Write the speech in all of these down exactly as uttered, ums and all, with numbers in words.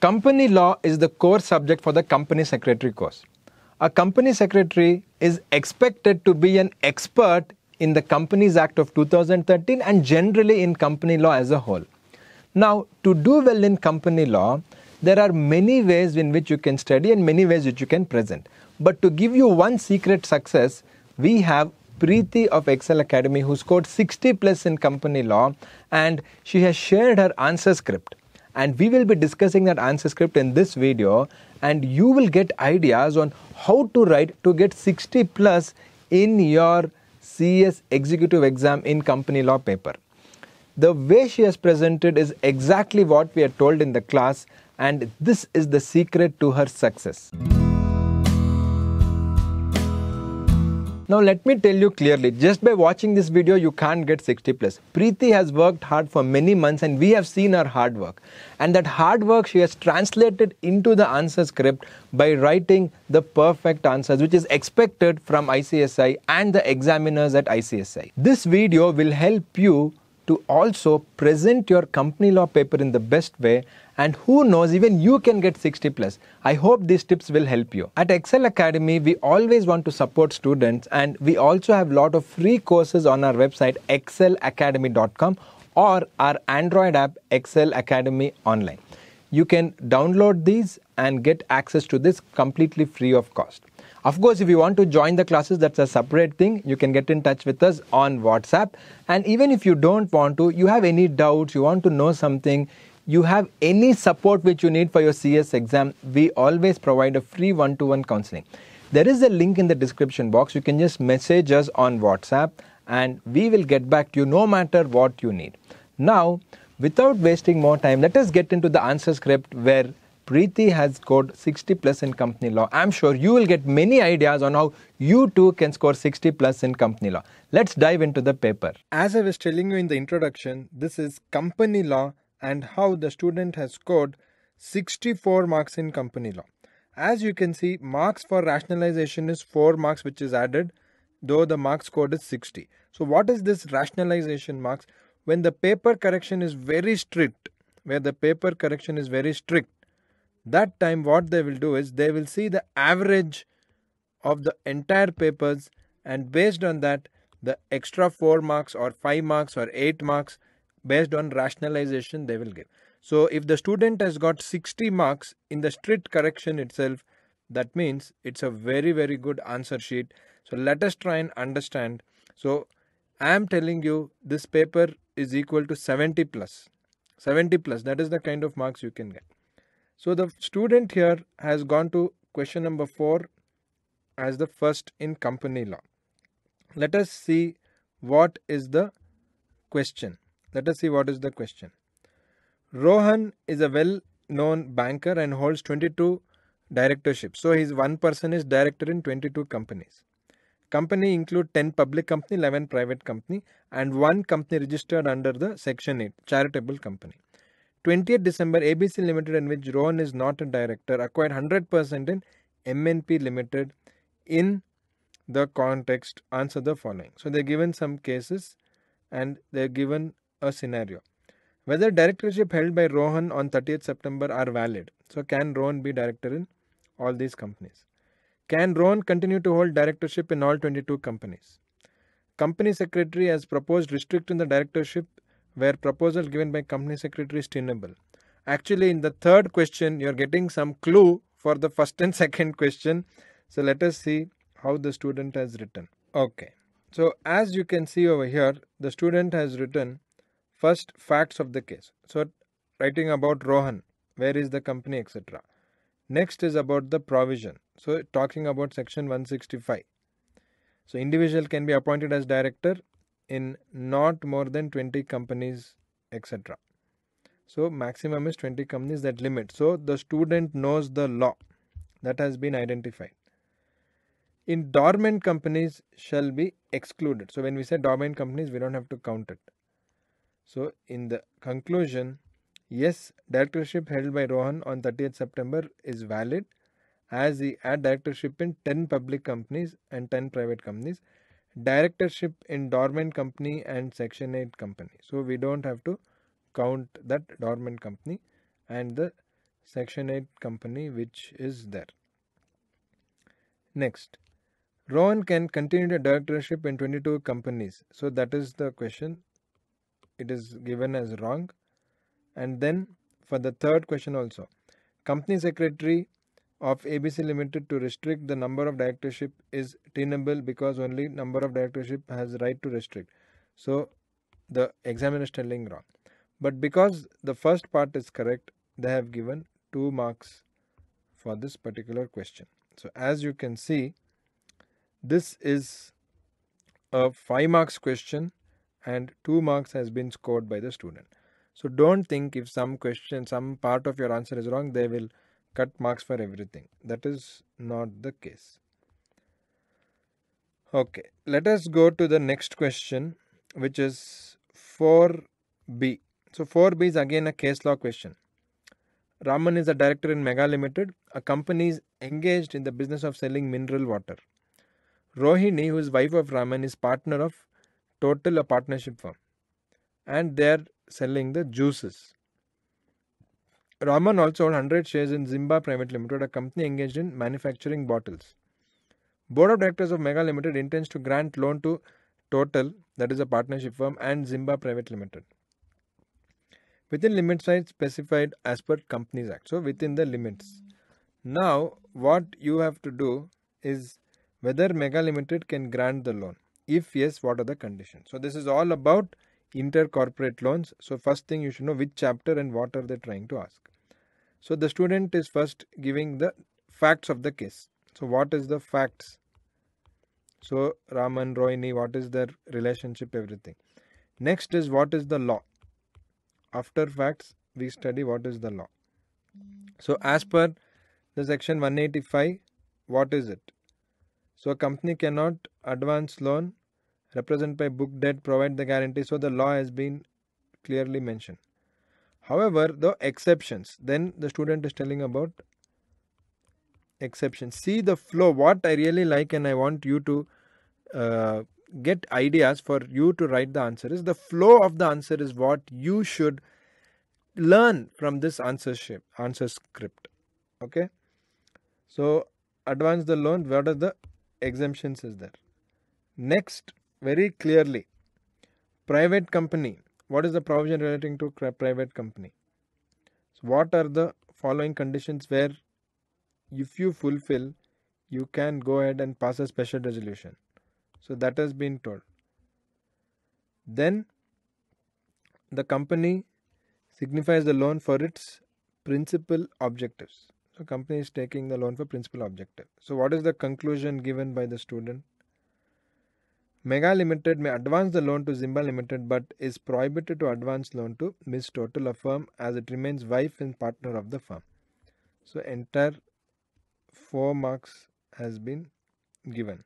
Company law is the core subject for the company secretary course. A company secretary is expected to be an expert in the Companies Act of two thousand thirteen and generally in company law as a whole. Now, to do well in company law, there are many ways in which you can study and many ways which you can present. But to give you one secret success, we have Preeti of Ekcel Academy, who scored sixty plus in company law, and she has shared her answer script. And we will be discussing that answer script in this video, and you will get ideas on how to write to get sixty plus in your C S Executive exam in company law paper. The way she has presented is exactly what we are told in the class, and this is the secret to her success. Now let me tell you clearly, just by watching this video, you can't get sixty plus. Preeti has worked hard for many months and we have seen her hard work. And that hard work she has translated into the answer script by writing the perfect answers, which is expected from I C S I and the examiners at I C S I. This video will help you to also present your company law paper in the best way, and who knows, even you can get sixty plus. I hope these tips will help you. At Ekcel Academy, we always want to support students, and we also have a lot of free courses on our website Ekcel Academy dot com or our Android app Ekcel Academy Online. You can download these and get access to this completely free of cost. Of course, if you want to join the classes, that's a separate thing. You can get in touch with us on WhatsApp. And even if you don't want to, you have any doubts, you want to know something, you have any support which you need for your C S exam, we always provide a free one-to-one counseling. There is a link in the description box. You can just message us on WhatsApp and we will get back to you no matter what you need. Now, without wasting more time, let us get into the answer script where Preeti has scored sixty plus in company law. I'm sure you will get many ideas on how you too can score sixty plus in company law. Let's dive into the paper. As I was telling you in the introduction, this is company law and how the student has scored sixty-four marks in company law. As you can see, marks for rationalization is four marks which is added, though the mark scored is sixty. So what is this rationalization marks? When the paper correction is very strict, where the paper correction is very strict, that time what they will do is they will see the average of the entire papers, and based on that the extra four marks or five marks or eight marks based on rationalization they will give. So if the student has got sixty marks in the strict correction itself, that means it's a very very good answer sheet. So let us try and understand. So I am telling you this paper is equal to seventy plus, seventy plus, that is the kind of marks you can get. So the student here has gone to question number four as the first in company law. Let us see what is the question. Let us see what is the question. Rohan is a well-known banker and holds twenty-two directorships. So his one person is director in twenty-two companies. Company include ten public company, eleven private company, and one company registered under the section eight, charitable company. twentieth December, A B C Limited, in which Rohan is not a director, acquired one hundred percent in M N P Limited. In the context, answer the following. So they're given some cases and they're given a scenario. Whether directorship held by Rohan on thirtieth September are valid. So can Rohan be director in all these companies? Can Rohan continue to hold directorship in all twenty-two companies? Company secretary has proposed restricting the directorship where proposal given by company secretary is tenable. Actually, in the third question, you're getting some clue for the first and second question. So let us see how the student has written. Okay. So as you can see over here, the student has written first facts of the case. So writing about Rohan, where is the company, et cetera. Next is about the provision. So talking about section one sixty-five. So individual can be appointed as director in not more than twenty companies, et cetera. So maximum is twenty companies, that limit. So the student knows the law that has been identified. In dormant companies shall be excluded. So when we say dormant companies, we don't have to count it. So in the conclusion, yes, directorship held by Rohan on thirtieth September is valid as he had directorship in ten public companies and ten private companies. Directorship in dormant company and section eight company. So we don't have to count that dormant company, and the Section eight company which is there. Next, Rohan can continue the directorship in twenty-two companies. So that is the question. It is given as wrong. And then for the third question also, company secretary of A B C Limited to restrict the number of directorship is tenable because only number of directorship has right to restrict. So the examiner is telling wrong. But because the first part is correct, they have given two marks for this particular question. So as you can see, this is a five marks question and two marks has been scored by the student. So don't think if some question, some part of your answer is wrong, they will cut marks for everything. That is not the case. Okay, let us go to the next question, which is four B. So four B is again a case law question. Raman is a director in Mega Limited. A company is engaged in the business of selling mineral water. Rohini, who is wife of Raman, is partner of Total, a partnership firm, and they are selling the juices. Raman also owns one hundred shares in Zimba Private Limited, a company engaged in manufacturing bottles. Board of Directors of Mega Limited intends to grant loan to Total, that is a partnership firm, and Zimba Private Limited within limit size specified as per Companies Act. So within the limits. Now what you have to do is whether Mega Limited can grant the loan. If yes, what are the conditions? So this is all about intercorporate loans. So first thing you should know which chapter and what are they trying to ask. So the student is first giving the facts of the case. So what is the facts? So Raman, Rohini, what is their relationship, everything. Next is what is the law. After facts, we study what is the law. So as per the section one eighty-five, what is it? So a company cannot advance loan, represent by book debt, provide the guarantee. So the law has been clearly mentioned. However, the exceptions, then the student is telling about exceptions. See the flow, what I really like and I want you to uh, get ideas for you to write the answer is the flow of the answer is what you should learn from this answer, shape, answer script. Okay. So advance the loan, what are the exemptions is there? Next, very clearly, private company. What is the provision relating to private company? So what are the following conditions where if you fulfill, you can go ahead and pass a special resolution. So that has been told. Then the company signifies the loan for its principal objectives. So company is taking the loan for principal objective. So what is the conclusion given by the student? Mega Limited may advance the loan to Zimba Limited but is prohibited to advance loan to Miss Total, a firm, as it remains wife and partner of the firm. So entire four marks has been given.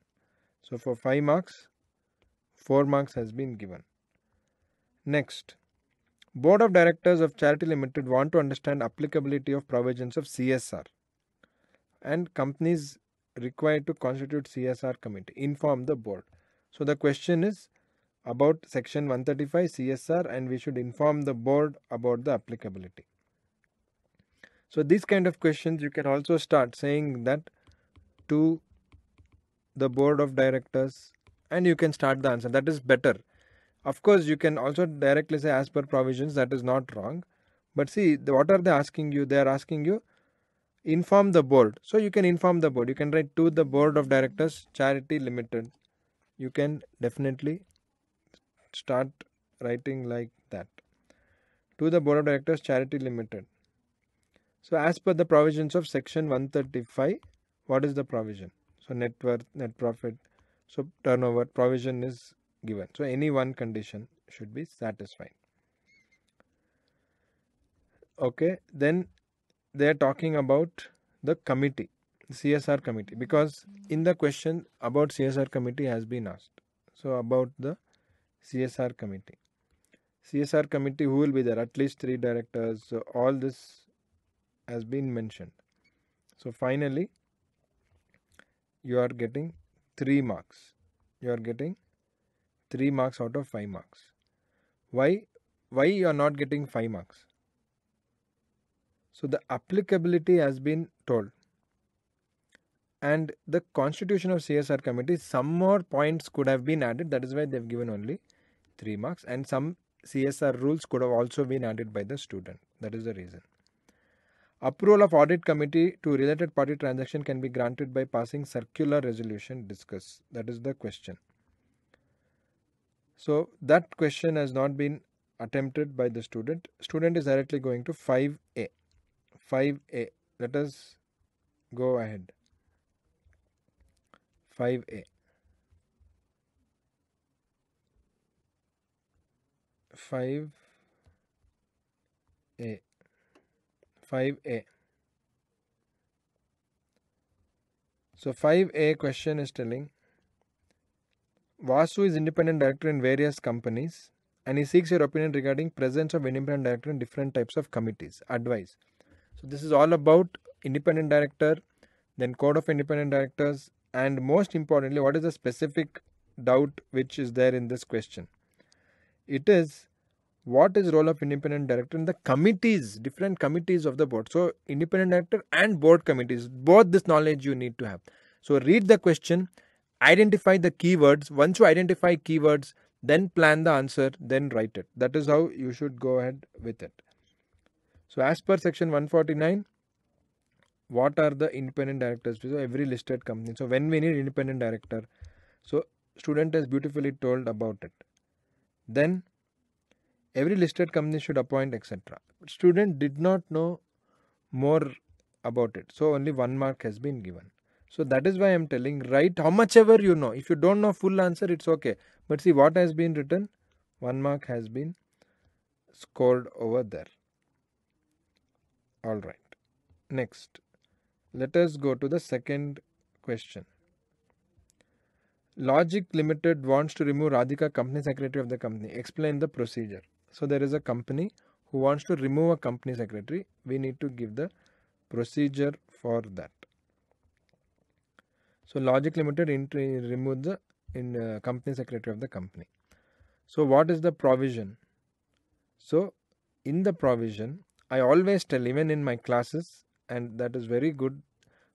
So for five marks, four marks has been given. Next, Board of Directors of Charity Limited want to understand applicability of provisions of C S R and companies required to constitute C S R committee. Inform the board. So the question is about section one thirty-five C S R and we should inform the board about the applicability. So these kind of questions you can also start saying that to the board of directors and you can start the answer. That is better. Of course, you can also directly say as per provisions. That is not wrong. But see, the, what are they asking you? They are asking you inform the board. So you can inform the board. You can write to the board of directors, Charity Limited. You can definitely start writing like that. To the board of directors, Charity Limited. So as per the provisions of section one thirty-five, what is the provision? So net worth, net profit, so turnover, provision is given. So any one condition should be satisfied. Okay, then they are talking about the committee, C S R committee, because in the question about C S R committee has been asked. So about the C S R committee. C S R committee, who will be there? At least three directors. So all this has been mentioned. So finally, you are getting three marks. You are getting three marks out of five marks. Why? Why you are not getting five marks? So the applicability has been told. And the constitution of C S R committee, some more points could have been added. That is why they have given only three marks. And some C S R rules could have also been added by the student. That is the reason. Approval of audit committee to related party transaction can be granted by passing circular resolution discussed. That is the question. So that question has not been attempted by the student. Student is directly going to five A. five A. Let us go ahead. five A. five A. five A. So five A question is telling, Vasu is independent director in various companies and he seeks your opinion regarding presence of independent director in different types of committees. Advice. So this is all about independent director, then code of independent directors, and most importantly, what is the specific doubt which is there in this question? It is, what is role of independent director in the committees, different committees of the board? So independent director and board committees, both this knowledge you need to have. So read the question, identify the keywords. Once you identify keywords, then plan the answer, then write it. That is how you should go ahead with it. So as per section one forty-nine, what are the independent directors? So every listed company. So when we need independent director, so student has beautifully told about it. Then every listed company should appoint, et cetera. Student did not know more about it. So only one mark has been given. So that is why I am telling, write how much ever you know. If you don't know full answer, it's okay. But see what has been written, one mark has been scored over there. All right. Next, let us go to the second question. Logic Limited wants to remove Radhika, company secretary of the company. Explain the procedure. So there is a company who wants to remove a company secretary. We need to give the procedure for that. So Logic Limited removes the in, uh, company secretary of the company. So what is the provision? So in the provision, I always tell, even in my classes, and that is very good,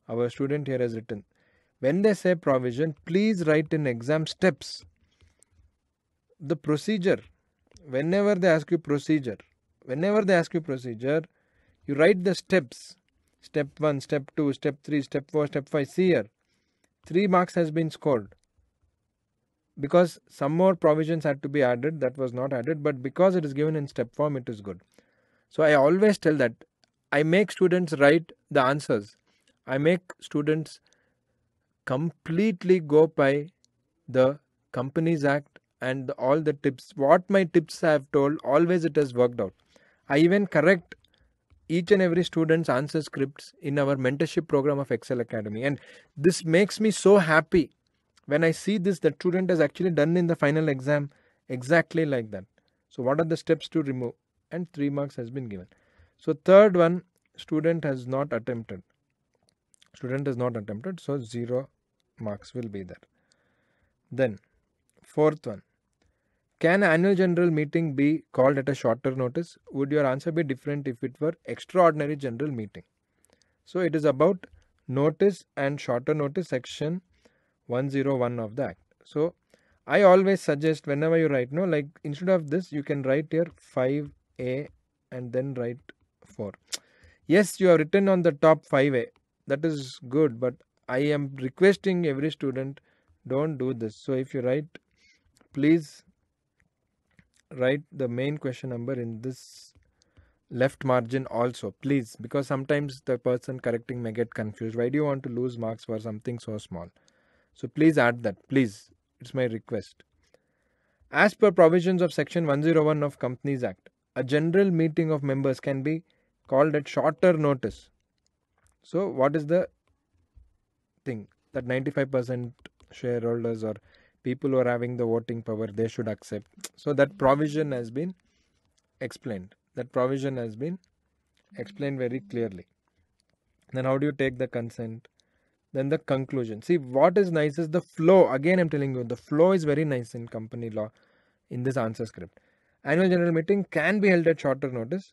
our student here has written, when they say provision, please write in exam steps. The procedure, whenever they ask you procedure, whenever they ask you procedure, you write the steps. Step one, step two, step three, step four, step five. See here, three marks has been scored. Because some more provisions had to be added, that was not added, but because it is given in step form, it is good. So I always tell that, I make students write the answers. I make students completely go by the Companies Act and all the tips. What my tips I have told, always it has worked out. I even correct each and every student's answer scripts in our mentorship program of Ekcel Academy. And this makes me so happy when I see this, the student has actually done in the final exam exactly like that. So what are the steps to remove? And three marks has been given. So third one, student has not attempted. Student has not attempted. So zero marks will be there. Then fourth one, can annual general meeting be called at a shorter notice? Would your answer be different if it were extraordinary general meeting? So it is about notice and shorter notice, section one oh one of the act. So I always suggest whenever you write, no, like instead of this, you can write here five A and then write four. Yes, you have written on the top five A, that is good, but I am requesting every student, don't do this. So if you write, please write the main question number in this left margin also, please, because sometimes the person correcting may get confused. Why do you want to lose marks for something so small? So please add that, please, it's my request. As per provisions of section one oh one of Companies Act, a general meeting of members can be called at shorter notice. So what is the thing that ninety-five percent shareholders or people who are having the voting power, they should accept? So that provision has been explained. That provision has been explained very clearly. Then how do you take the consent? Then the conclusion. See, what is nice is the flow. Again, I'm telling you, the flow is very nice in company law in this answer script. Annual general meeting can be held at shorter notice.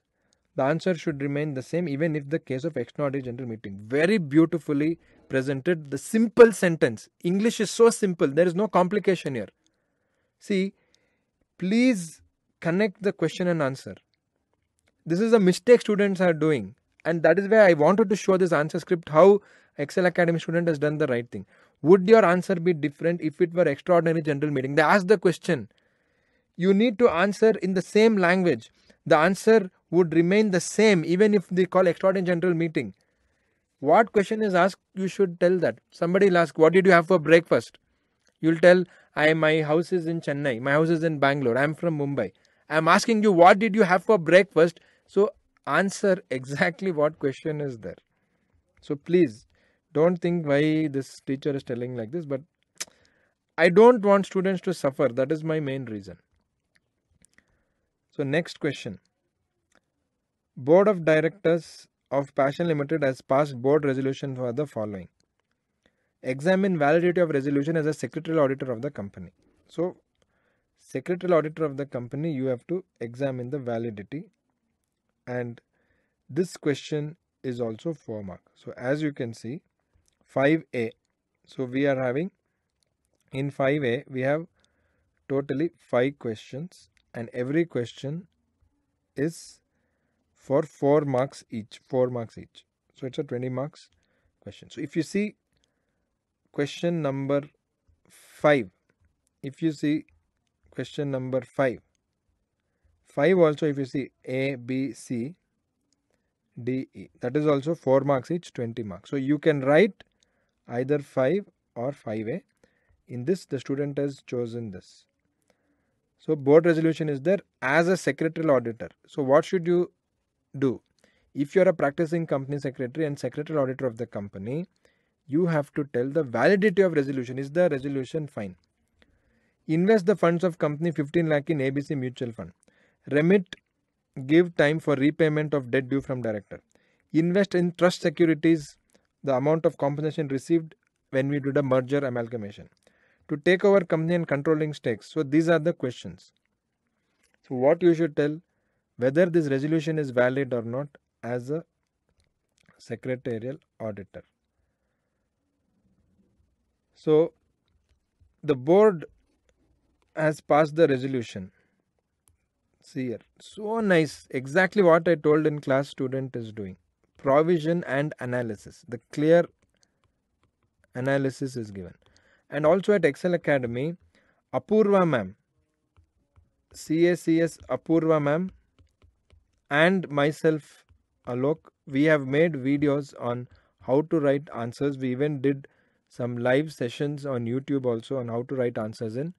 the answer should remain the same even if the case of extraordinary general meeting. Very beautifully presented, the simple sentence. English is so simple, there is no complication here. See, please connect the question and answer. This is a mistake students are doing, and that is where I wanted to show this answer script, how Ekcel Academy student has done the right thing. Would your answer be different if it were extraordinary general meeting? They asked the question. You need to answer in the same language. The answer would remain the same even if they call extraordinary general meeting. What question is asked, you should tell that. Somebody will ask, what did you have for breakfast? You will tell, I, my house is in Chennai, my house is in Bangalore, I am from Mumbai. I am asking you, what did you have for breakfast? So answer exactly what question is there. So please, don't think why this teacher is telling like this, but I don't want students to suffer. That is my main reason. So next question. Board of Directors of Passion Limited has passed board resolution for the following. Examine validity of resolution as a secretarial auditor of the company. So, secretarial auditor of the company, you have to examine the validity. And this question is also four mark. So, as you can see, five A. So, we are having, in five A, we have totally five questions. And every question is for four marks each, four marks each. So it's a twenty marks question. So if you see question number five, if you see question number five, five also if you see A, B, C, D, E, that is also four marks each, twenty marks. So you can write either five or five A. In this, the student has chosen this. So board resolution is there as a secretarial auditor. So what should you do? If you are a practicing company secretary and secretarial auditor of the company, you have to tell the validity of resolution. Is the resolution fine? Invest the funds of company fifteen lakh in A B C mutual fund. Remit, give time for repayment of debt due from director. Invest in trust securities, the amount of compensation received when we did a merger amalgamation. To take over company and controlling stakes. So these are the questions. So what you should tell, whether this resolution is valid or not as a secretarial auditor. So the board has passed the resolution. See here, so nice, exactly what I told in class student is doing. Provision and analysis, the clear analysis is given. And also at Ekcel Academy, Apurva ma'am, C A C S Apurva ma'am and myself Alok, we have made videos on how to write answers. We even did some live sessions on YouTube also on how to write answers in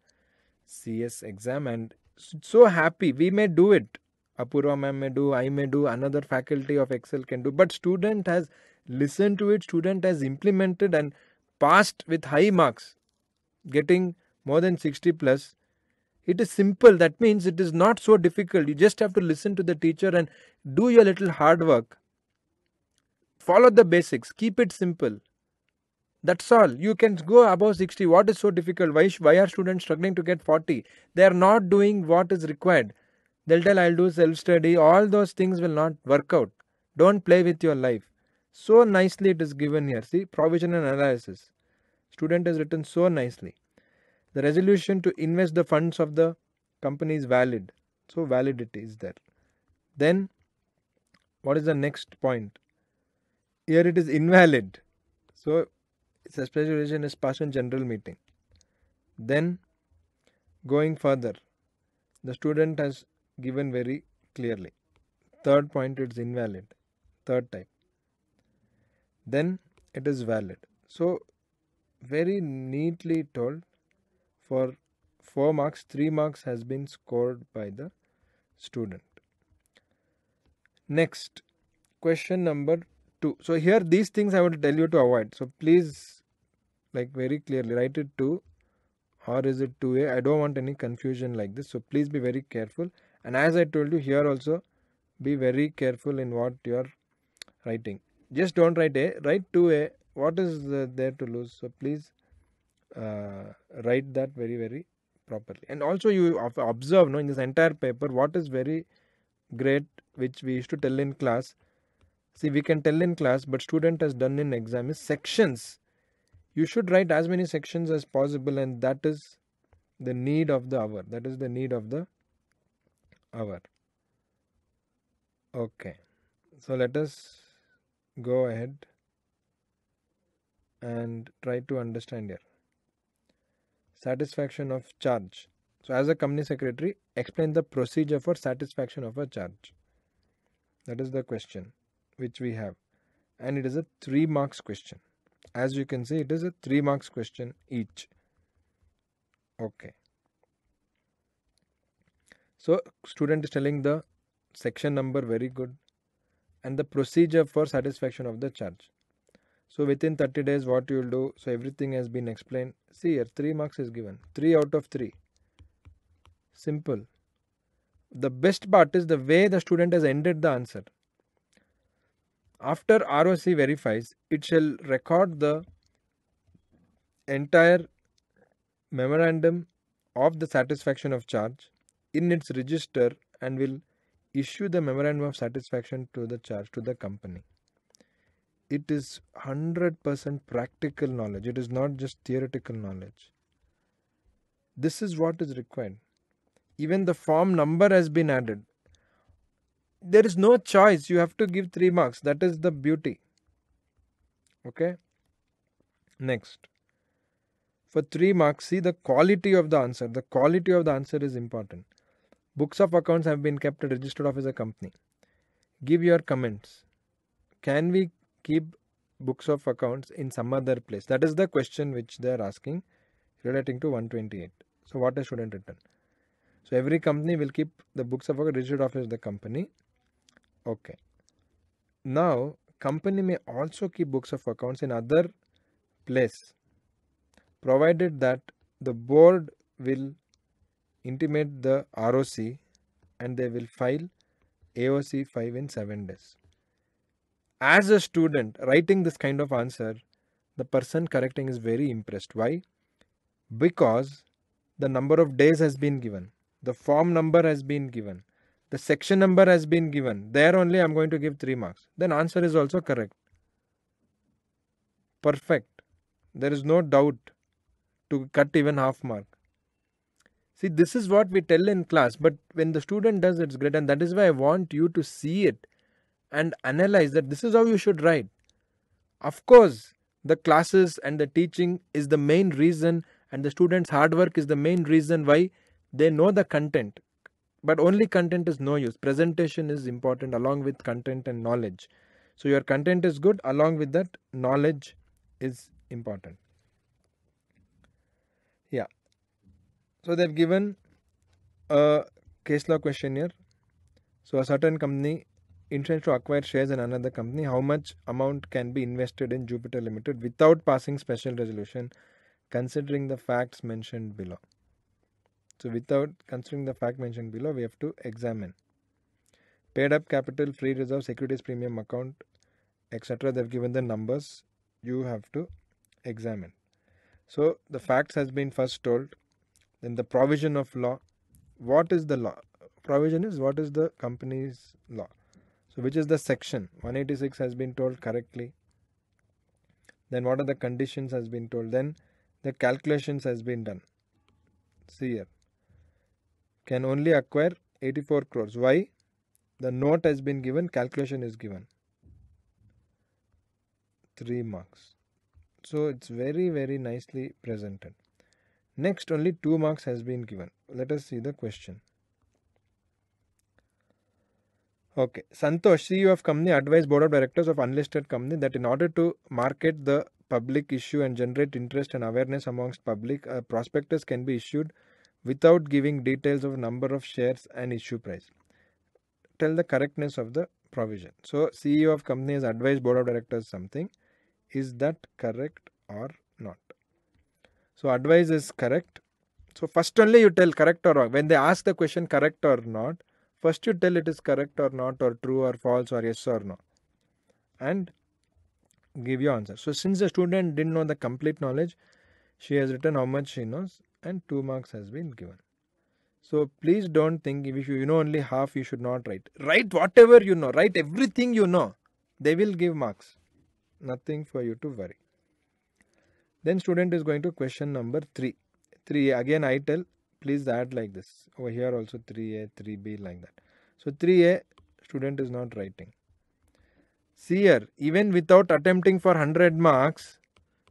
C S exam, and so happy we may do it. Apurva ma'am may do, I may do, another faculty of Ekcel can do, but student has listened to it, student has implemented and passed with high marks, getting more than sixty plus. It is simple. That means it is not so difficult. You just have to listen to the teacher and do your little hard work. Follow the basics. Keep it simple. That's all. You can go above sixty. What is so difficult? Why, why are students struggling to get forty? They are not doing what is required. They'll tell, I'll do self-study. All those things will not work out. Don't play with your life. So nicely it is given here. See, provision and analysis. Student has written so nicely. The resolution to invest the funds of the company is valid. So validity is there. Then, what is the next point? Here it is invalid. So, special resolution is passed in general meeting. Then, going further, the student has given very clearly. Third point, it's invalid. Third type. Then it is valid. So very neatly told. For four marks, three marks has been scored by the student. Next, question number two. So here these things I will tell you to avoid. So please, like very clearly, write it two or is it two A? I don't want any confusion like this. So please be very careful. And as I told you here also, be very careful in what you are writing. Just don't write A, write two A. What is there to lose? So please uh, write that very, very properly. And also you observe, no, in this entire paper, what is very great which we used to tell in class. See, we can tell in class, but student has done in exam is sections. You should write as many sections as possible, and that is the need of the hour. That is the need of the hour. Okay. So let us go ahead and try to understand here. Satisfaction of charge. So as a company secretary, explain the procedure for satisfaction of a charge. That is the question which we have, and it is a three marks question. As you can see, it is a three marks question each. Okay. So student is telling the section number, very good, and the procedure for satisfaction of the charge. So within thirty days, what you will do? So everything has been explained. See here, three marks is given. Three out of three. Simple. The best part is the way the student has ended the answer. After R O C verifies, it shall record the entire memorandum of the satisfaction of charge in its register and will issue the memorandum of satisfaction to the charge to the company. It is one hundred percent practical knowledge. It is not just theoretical knowledge. This is what is required. Even the form number has been added. There is no choice. You have to give three marks. That is the beauty. Okay. Next. For three marks, see the quality of the answer. The quality of the answer is important. Books of accounts have been kept at registered office of a company. Give your comments. Can we keep books of accounts in some other place? That is the question which they are asking relating to one twenty-eight. So what has student written? So every company will keep the books of accounts registered office of the company. Okay. Now company may also keep books of accounts in other place, provided that the board will intimate the R O C and they will file A O C five in seven days. As a student writing this kind of answer, the person correcting is very impressed. Why? Because the number of days has been given. The form number has been given. The section number has been given. There only I am going to give three marks. Then answer is also correct. Perfect. There is no doubt to cut even half mark. See, this is what we tell in class. But when the student does, it's great. And that is why I want you to see it and analyze that this is how you should write. Of course, the classes and the teaching is the main reason, and the students' hard work is the main reason why they know the content. But only content is no use. Presentation is important along with content and knowledge. So your content is good, along with that knowledge is important. Yeah. So they've given a case law questionnaire. So a certain company intends to acquire shares in another company. How much amount can be invested in Jupiter Limited without passing special resolution, considering the facts mentioned below? So without considering the fact mentioned below, we have to examine paid up capital, free reserve, securities premium account, et cetera. They've given the numbers. You have to examine. So the facts has been first told. Then the provision of law. What is the law? Provision is what is the company's law. So which is the section? one eighty-six has been told correctly. Then what are the conditions has been told. Then the calculations has been done. See here. Can only acquire eighty-four crores. Why? The note has been given. Calculation is given. Three marks. So it's very very nicely presented. Next, only two marks has been given. Let us see the question. Okay. Santosh, C E O of company, advised board of directors of unlisted company that in order to market the public issue and generate interest and awareness amongst public, a prospectus can be issued without giving details of number of shares and issue price. Tell the correctness of the provision. So C E O of company has advised board of directors something. Is that correct or not? So advice is correct. So first only you tell correct or wrong. When they ask the question correct or not, first you tell it is correct or not, or true or false, or yes or no, and give your answer. So since the student didn't know the complete knowledge, she has written how much she knows, and two marks has been given. So please don't think if you, you know only half, you should not write. Write whatever you know. Write everything you know. They will give marks. Nothing for you to worry. Then student is going to question number three. three again I tell, please add like this. Over here also three A, three B like that. So three A, student is not writing. See here, even without attempting for one hundred marks,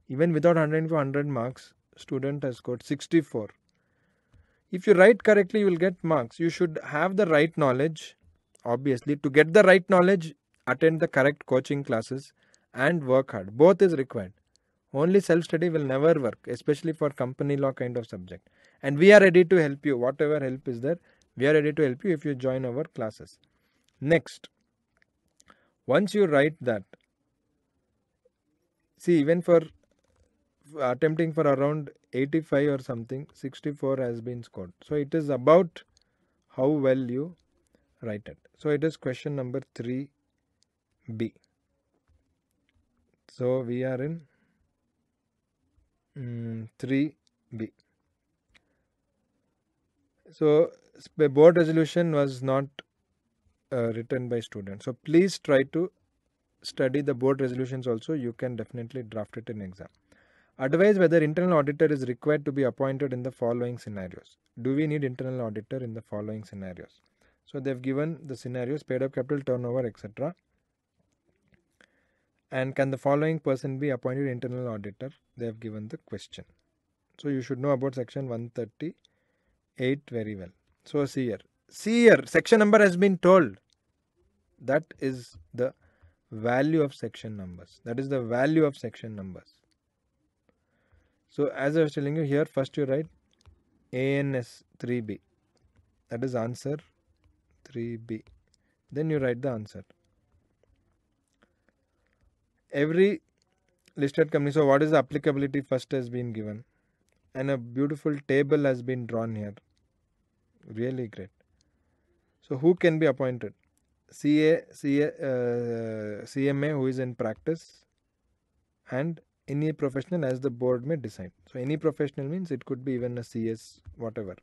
even without attempting for one hundred marks, student has scored sixty-four. If you write correctly, you will get marks. You should have the right knowledge. Obviously, to get the right knowledge, attend the correct coaching classes and work hard. Both is required. Only self-study will never work, especially for company law kind of subject. And we are ready to help you. Whatever help is there, we are ready to help you if you join our classes. Next, once you write that, see, even for attempting for around eighty-five or something, sixty-four has been scored. So it is about how well you write it. So it is question number three B. So we are in um, three B. So the board resolution was not uh, written by students. So please try to study the board resolutions also. You can definitely draft it in exam. Advise whether internal auditor is required to be appointed in the following scenarios. Do we need internal auditor in the following scenarios? So they've given the scenarios: paid up capital, turnover, et cetera. And can the following person be appointed internal auditor? They have given the question. So you should know about section one thirty-eight very well. So see here. See here, section number has been told. That is the value of section numbers. That is the value of section numbers. So as I was telling you here, first you write A N S three B. That is answer three B. Then you write the answer. Every listed company, so what is the applicability first has been given. And a beautiful table has been drawn here. Really great. So who can be appointed? C A, C A, uh, C M A who is in practice, and any professional as the board may decide. So any professional means it could be even a C S, whatever.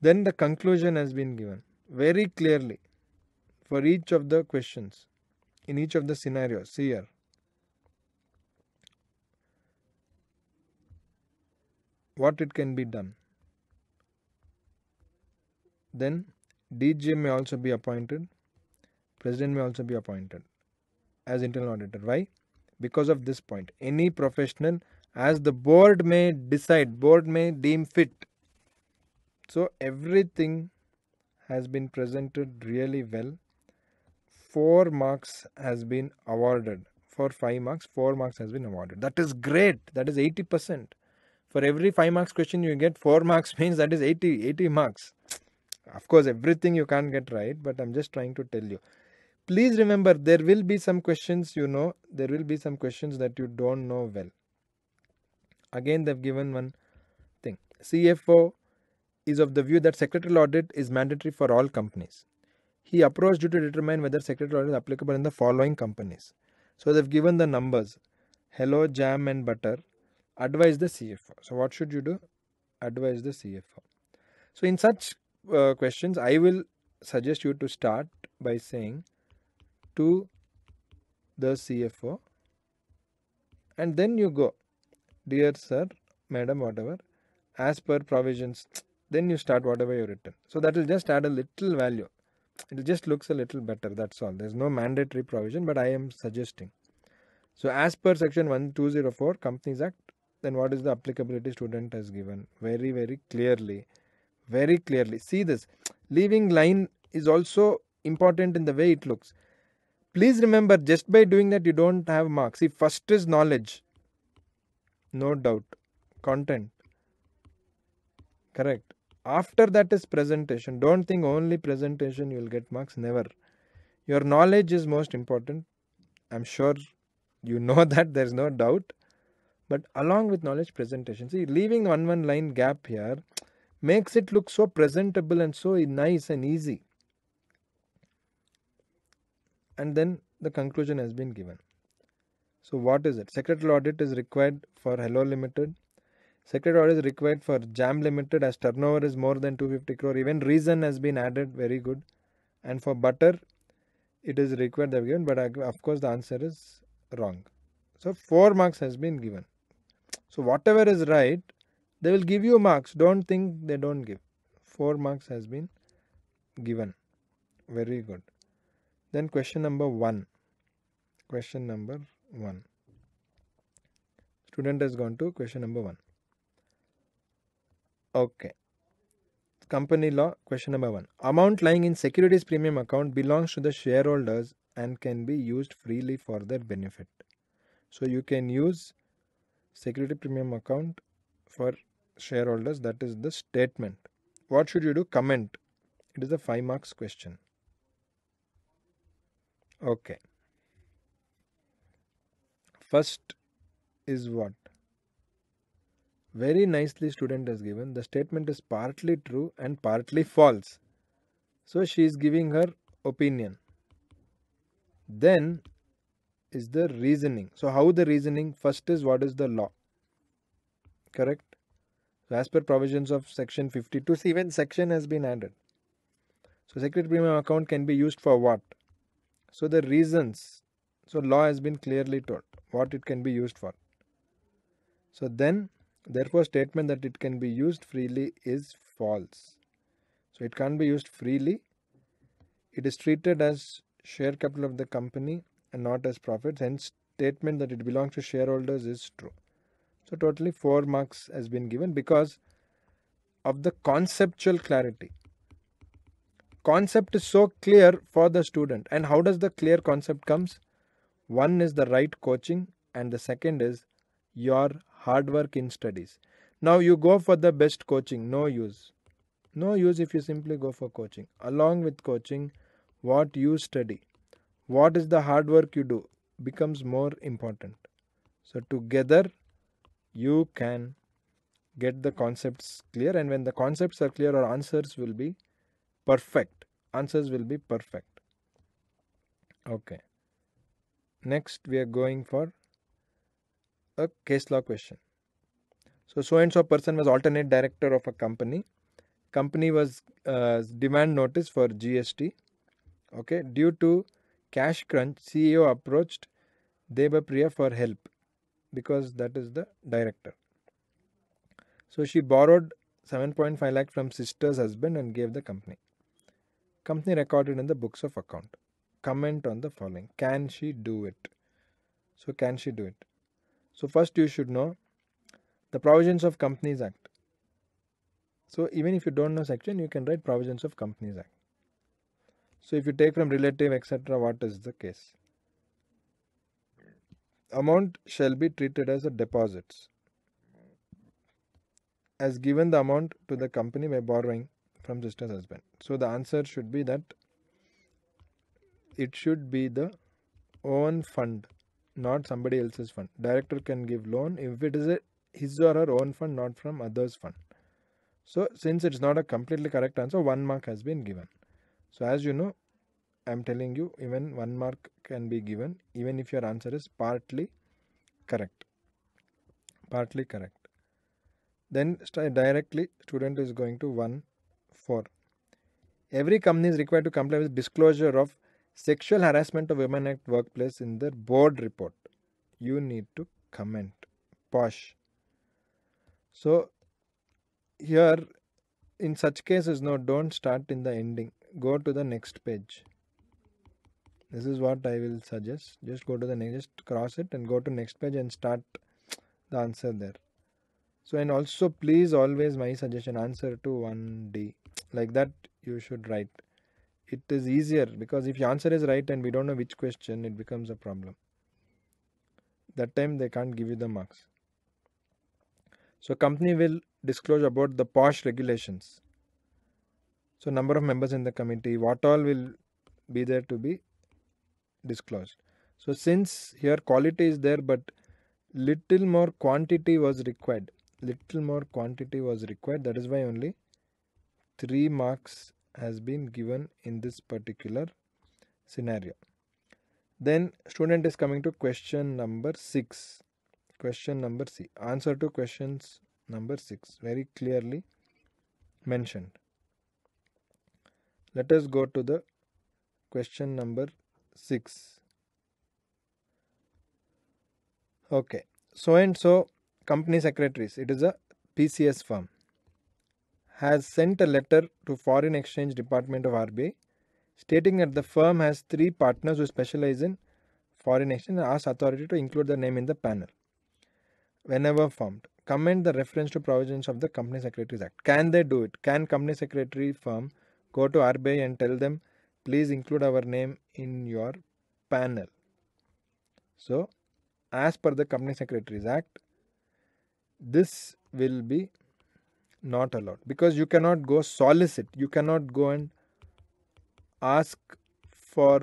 Then the conclusion has been given very clearly for each of the questions, in each of the scenarios. See here. What it can be done. Then D G M may also be appointed. President may also be appointed as internal auditor. Why? Because of this point, any professional as the board may decide, board may deem fit. So everything has been presented really well. Four marks has been awarded. For five marks, four marks has been awarded. That is great. That is eighty percent. For every five marks question you get, four marks means that is eighty, eighty marks. Of course, everything you can't get right, but I'm just trying to tell you. Please remember, there will be some questions you know, there will be some questions that you don't know well. Again, they've given one thing. C F O is of the view that secretarial audit is mandatory for all companies. He approached you to determine whether secretarial audit is applicable in the following companies. So they've given the numbers. Hello, Jam and Butter. Advise the C F O. So what should you do? Advise the C F O. So in such uh, questions, I will suggest you to start by saying to the C F O, and then you go, dear sir, madam, whatever, as per provisions, then you start whatever you written. So that will just add a little value. It just looks a little better, that's all. There's no mandatory provision, but I am suggesting. So as per section one two zero four Companies Act, then what is the applicability student has given? Very, very clearly. Very clearly. See this. Leaving line is also important in the way it looks. Please remember, just by doing that, you don't have marks. See, first is knowledge. No doubt. Content. Correct. After that is presentation. Don't think only presentation you will get marks. Never. Your knowledge is most important. I'm sure you know that. There's no doubt. But along with knowledge, presentation. See, leaving one one line gap here makes it look so presentable and so nice and easy. And then the conclusion has been given. So what is it? Secretarial audit is required for Hello Limited. Secret audit is required for Jam Limited as turnover is more than two hundred fifty crore. Even reason has been added. Very good. And for Butter, it is required they have given, but of course the answer is wrong. So four marks has been given. So whatever is right, they will give you marks. Don't think they don't give. Four marks has been given. Very good. Then question number one. Question number one. Student has gone to question number one. Okay. Company law, question number one. Amount lying in securities premium account belongs to the shareholders and can be used freely for their benefit. So you can use security premium account for shareholders. That is the statement. What should you do? Comment. It is a five marks question. Okay. First is what? Very nicely student has given. The statement is partly true and partly false. So she is giving her opinion. Then is the reasoning. So how the reasoning? First is what is the law? Correct. So as per provisions of section fifty-two. See, even section has been added. So security premium account can be used for what? So the reasons. So law has been clearly told what it can be used for. So then, therefore, statement that it can be used freely is false. So it can't be used freely. It is treated as share capital of the company and not as profits. Hence, statement that it belongs to shareholders is true. So totally four marks has been given because of the conceptual clarity. Concept is so clear for the student. And how does the clear concept comes? One is the right coaching and the second is your hard work in studies. Now you go for the best coaching, no use. No use if you simply go for coaching. Along with coaching, what you study, what is the hard work you do becomes more important. So together you can get the concepts clear, and when the concepts are clear, our answers will be perfect. Answers will be perfect. Okay. Next we are going for a case law question. So, so and so person was alternate director of a company. Company was uh, demand notice for G S T. Okay, due to cash crunch, C E O approached Deva Priya for help because that is the director. So she borrowed seven point five lakh from sister's husband and gave the company. Company recorded in the books of account. Comment on the following. Can she do it? So can she do it? So first you should know the provisions of Companies Act. So even if you don't know section, you can write provisions of Companies Act. So if you take from relative et cetera, what is the case? Amount shall be treated as a deposits. As given the amount to the company by borrowing from sister's husband. So the answer should be that it should be the own fund, not somebody else's fund. Director can give loan if it is a his or her own fund, not from others fund. So since it's not a completely correct answer, one mark has been given. So as you know, I'm telling you, even one mark can be given even if your answer is partly correct. Partly correct. Then directly student is going to one four. Every company is required to comply with disclosure of Sexual Harassment of Women at Workplace in their board report. You need to comment. Posh. So here in such cases, no, don't start in the ending. Go to the next page. This is what I will suggest. Just go to the next, just cross it and go to next page and start the answer there. So and also please always my suggestion answer to one D. Like that you should write. It is easier because if your answer is right and we don't know which question, it becomes a problem. That time they can't give you the marks. So company will disclose about the posh regulations. So number of members in the committee, what all will be there to be disclosed. So since here quality is there, but little more quantity was required. Little more quantity was required. That is why only three marks has been given in this particular scenario. Then student is coming to question number six. Question number C. Answer to questions number six, very clearly mentioned. Let us go to the question number six. Okay, so and so company secretaries, it is a P C S firm, has sent a letter to Foreign Exchange Department of R B I stating that the firm has three partners who specialize in foreign exchange and asked authority to include their name in the panel whenever formed. Comment the reference to provisions of the Company Secretaries Act. Can they do it? Can company secretary firm go to R B I and tell them, please include our name in your panel? So, as per the Company Secretaries Act, this will be not allowed, because you cannot go solicit, you cannot go and ask for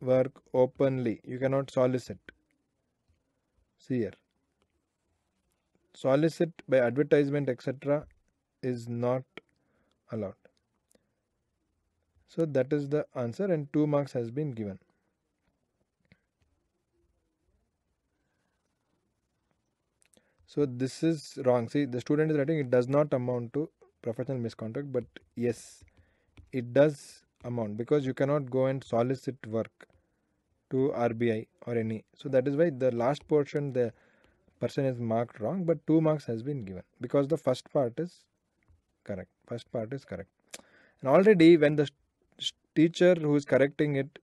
work openly, you cannot solicit. See here, solicit by advertisement etc is not allowed. So that is the answer and two marks has been given. So this is wrong. See, the student is writing it does not amount to professional misconduct, but yes, it does amount, because you cannot go and solicit work to R B I or any. So that is why the last portion the person is marked wrong, but two marks has been given because the first part is correct. First part is correct. And already when the teacher who is correcting it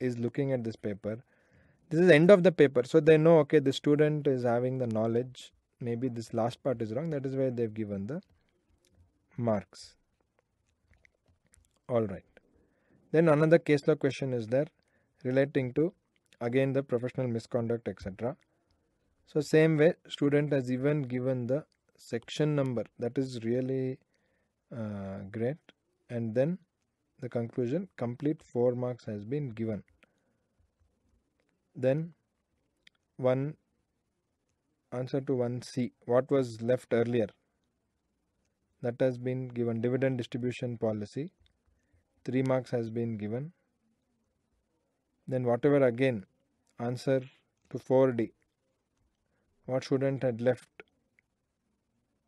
is looking at this paper, this is the end of the paper, so they know, okay, the student is having the knowledge, maybe this last part is wrong, that is why they've given the marks. Alright. Then another case law question is there relating to again the professional misconduct et cetera. So same way student has even given the section number, that is really uh, great. And then the conclusion, complete four marks has been given. Then one answer to one C, what was left earlier, that has been given. Dividend distribution policy, three marks has been given. Then whatever again answer to four D, what student had left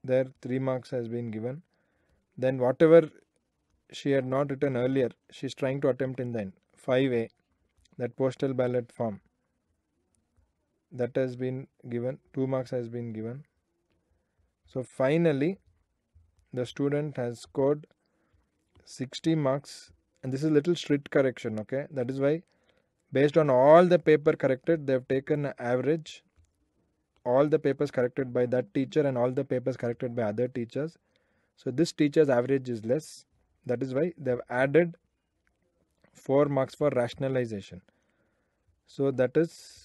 there, three marks has been given. Then whatever she had not written earlier, she is trying to attempt in the end. Five A, that postal ballot form, that has been given, two marks has been given. So finally the student has scored sixty marks, and this is little strict correction, okay, that is why based on all the paper corrected they have taken an average, all the papers corrected by that teacher and all the papers corrected by other teachers. So this teacher's average is less, that is why they have added four marks for rationalization. So that is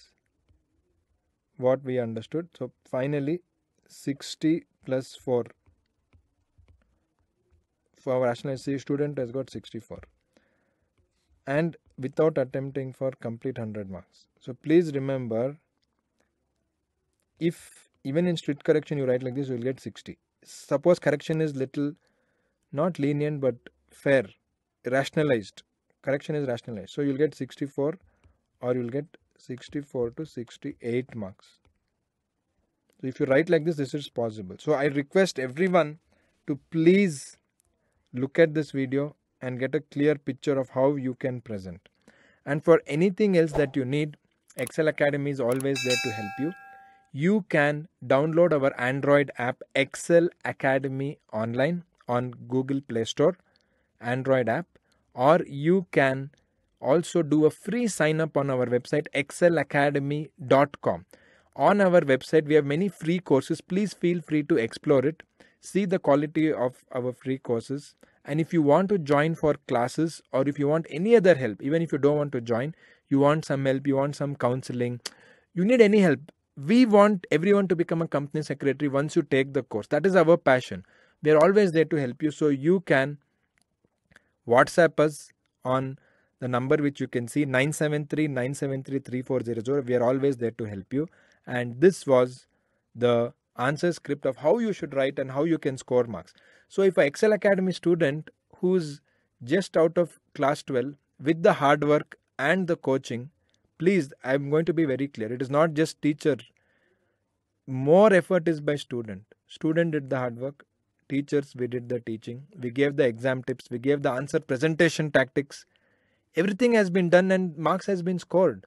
what we understood. So finally sixty plus four for our rationalization, student has got sixty-four, and without attempting for complete one hundred marks. So please remember, if even in strict correction you write like this, you will get sixty. Suppose correction is little not lenient but fair, rationalized, correction is rationalized, so you will get sixty-four or you will get sixty-four to sixty-eight marks. So if you write like this, this is possible. So I request everyone to please look at this video and get a clear picture of how you can present. And for anything else that you need, Ekcel Academy is always there to help you. You can download our Android app Ekcel Academy Online on Google Play Store, Android app, or you can also do a free sign up on our website ekcel academy dot com. On our website we have many free courses, please feel free to explore it, see the quality of our free courses, and if you want to join for classes or if you want any other help, even if you don't want to join, you want some help, you want some counseling, you need any help, we want everyone to become a company secretary once you take the course. That is our passion. We are always there to help you. So you can WhatsApp us on the number which you can see, nine seven three, nine seven three, three four zero zero. We are always there to help you. And this was the answer script of how you should write and how you can score marks. So if an Ekcel Academy student who's just out of class twelve with the hard work and the coaching, please, I'm going to be very clear, it is not just teacher more effort is by student. Student did the hard work. Teachers, we did the teaching. We gave the exam tips. We gave the answer presentation tactics. Everything has been done and marks has been scored.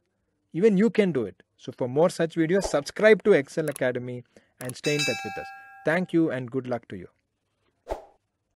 Even you can do it. So for more such videos, subscribe to Ekcel Academy and stay in touch with us. Thank you and good luck to you.